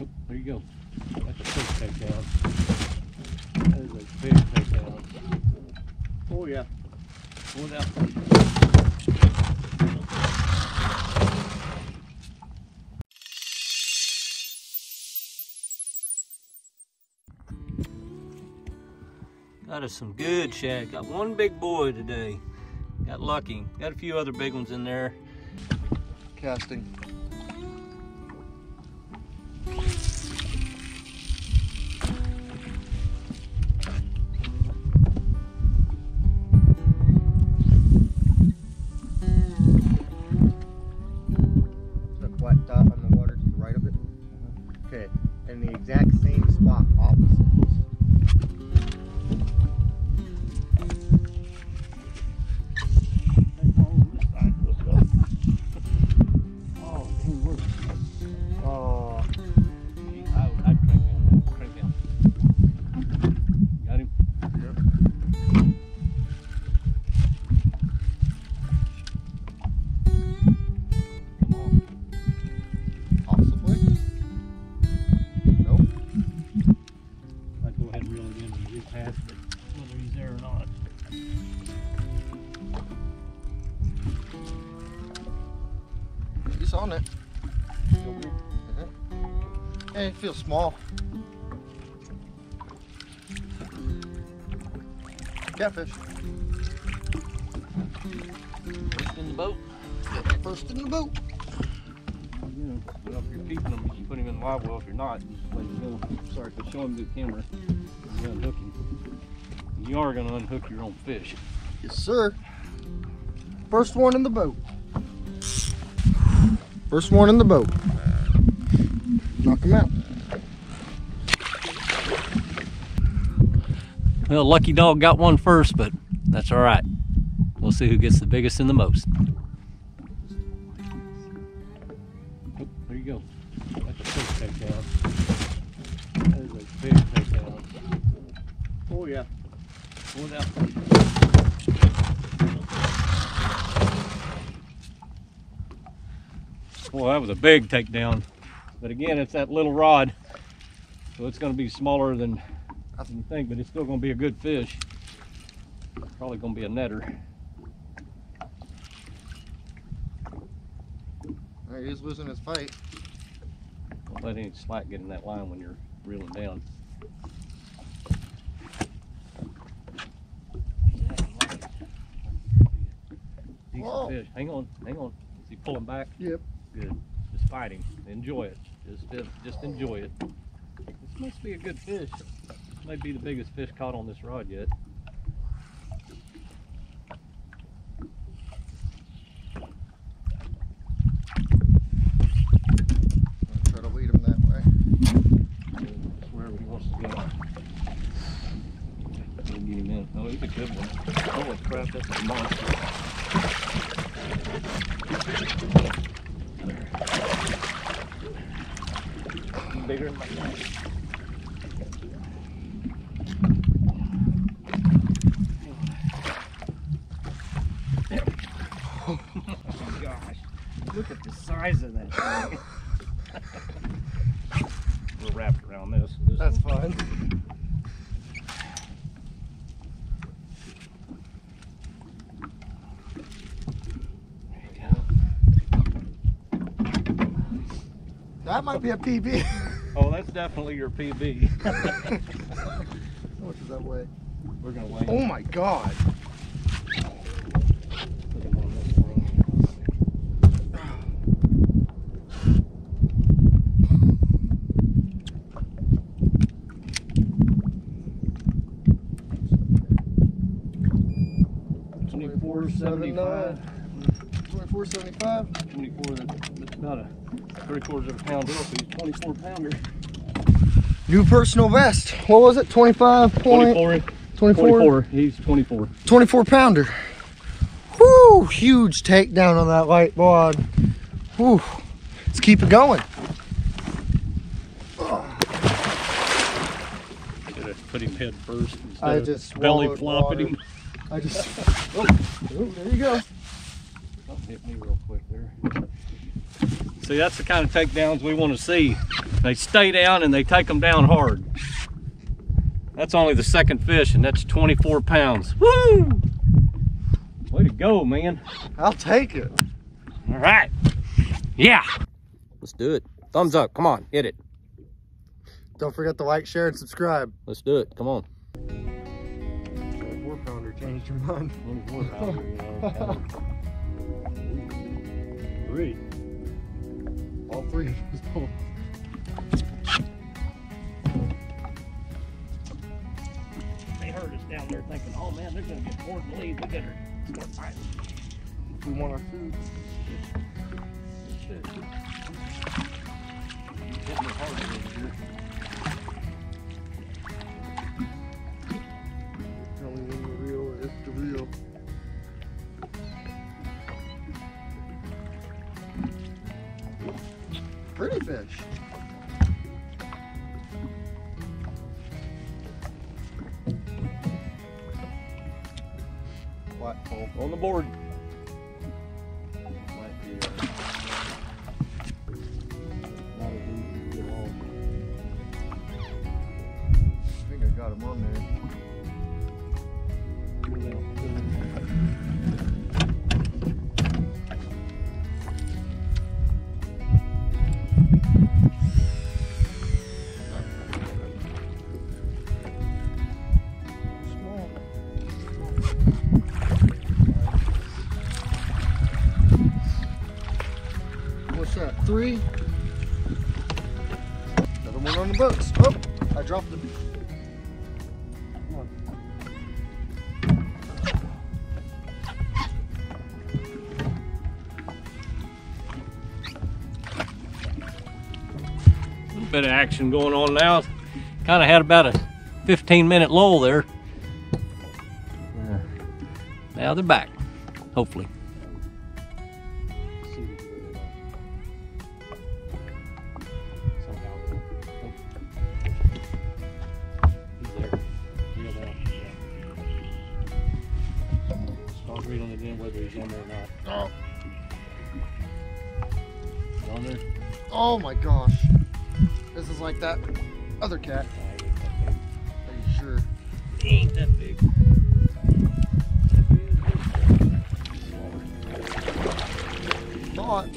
Oh, there you go. That's a big takedown. That is a big takedown. Oh yeah. Going out. Got us some good shad. Got one big boy today. Got lucky. Got a few other big ones in there. Casting. On it. Hey, it feels small. Catfish. First in the boat. Yep, first in the boat. Well, if you're keeping them, you can put them in the live well. If you're not, just let them go. Sorry for showing the camera. You're gonna unhook him. You are going to unhook your own fish. Yes, sir. First one in the boat. First one in the boat. Knock him out. Well, lucky dog got one first, but that's all right. We'll see who gets the biggest and the most. Oh, there you go. That's a big takedown. That is a big takedown. Oh yeah. Going out. Well, that was a big takedown, but again, it's that little rod, so it's going to be smaller than I think, but it's still going to be a good fish. Probably going to be a netter. Right, he's losing his fight. Don't let any slack get in that line when you're reeling down. Decent fish. Hang on, hang on. Is he pulling back? Yep. Good. Just fighting. Enjoy it. Just enjoy it. This must be a good fish. This might be the biggest fish caught on this rod yet. I'll try to lead him that way. That's wherever he wants to go. I didn't get him in. Oh, he's a good one. Holy crap, that's a monster. Bigger than my knife. Oh my gosh. Look at the size of that thing. We're wrapped around this. That's fun. There you go. That might be a PB. Oh, that's definitely your PB. How much does that weigh? We're gonna weigh. Oh my God! $24.75. That's about a 3/4 of a pound deal, so he's 24 pounder. New personal best. What was it? 24. He's 24. 24 pounder. Whoo! Huge takedown on that light bod. Whoo! Let's keep it going. Should have put him head first. I just belly flopped him. I just. Oh, there you go. Hit me real quick there. See, that's the kind of takedowns we want to see. They stay down and they take them down hard. That's only the second fish, and that's 24 pounds. Woo! Way to go, man. I'll take it. All right. Yeah. Let's do it. Thumbs up. Come on. Hit it. Don't forget to like, share, and subscribe. Let's do it. Come on. 24 pounder changed your mind. 24 pounder. Yeah. Three. All three of us pulled. Down there thinking, oh man, they're gonna get bored and leave. We better start fighting. We want our food. Tell me when the reel is the reel. Pretty fish. On the board. I think I got him on there. Three. Another one on the books. Oh, I dropped them. Come on. A little bit of action going on now. Kind of had about a 15-minute lull there. Now they're back, hopefully. We don't know whether he's on there or not. Oh. On there? Oh my gosh. This is like that other cat. Are you sure? He ain't that big. Not.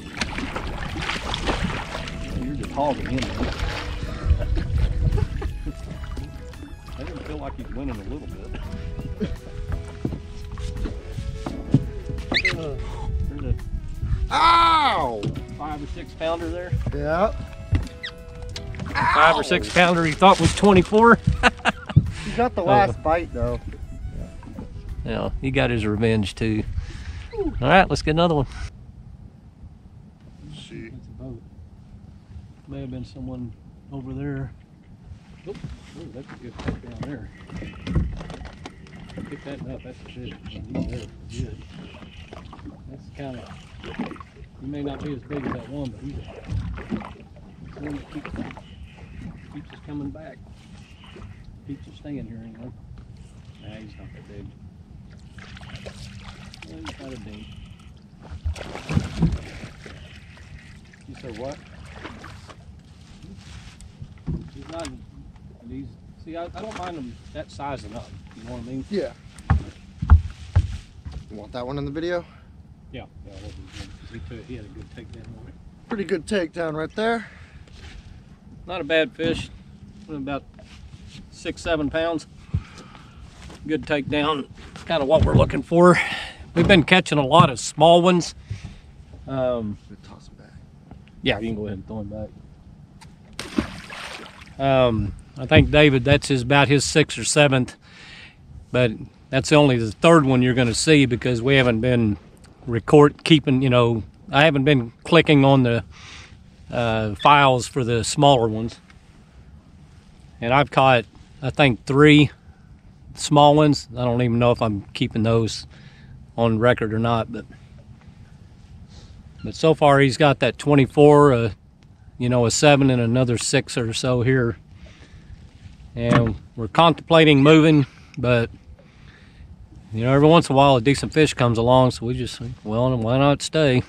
You're just hogging him. I didn't feel like he's winning a little bit. Ow! 5 or 6 pounder there. Yeah. Ow! 5 or 6 pounder he thought was 24. He got the last bite though. Yeah, he got his revenge too. All right, let's get another one. Let's see. That's a boat. May have been someone over there. Oh, that's a good fish down there. Pick that up. That's good. He's good. That's kind of. He may not be as big as that one, but he's one that keeps us coming back. Keeps us staying here anyway. Nah, he's not that big. Well, he's not a big. You said what? He's not. He's. See, I don't mind him that sizing up. You know what I mean? Yeah. You want that one in the video? Yeah, yeah, I love him. He had a good takedown on it. Pretty good takedown right there. Not a bad fish. About 6, 7 pounds. Good takedown. It's kind of what we're looking for. We've been catching a lot of small ones. Toss them back. Yeah, you can go ahead and throw them back. I think David, that's about his 6th or 7th, but that's only the 3rd one you're going to see because we haven't been keeping, you know, I haven't been clicking on the files for the smaller ones. And I've caught, I think, 3 small ones. I don't even know if I'm keeping those on record or not, but so far he's got that 24, you know, a 7 and another 6 or so here. And we're contemplating moving, but you know, every once in a while a decent fish comes along, so we just think, well, why not stay?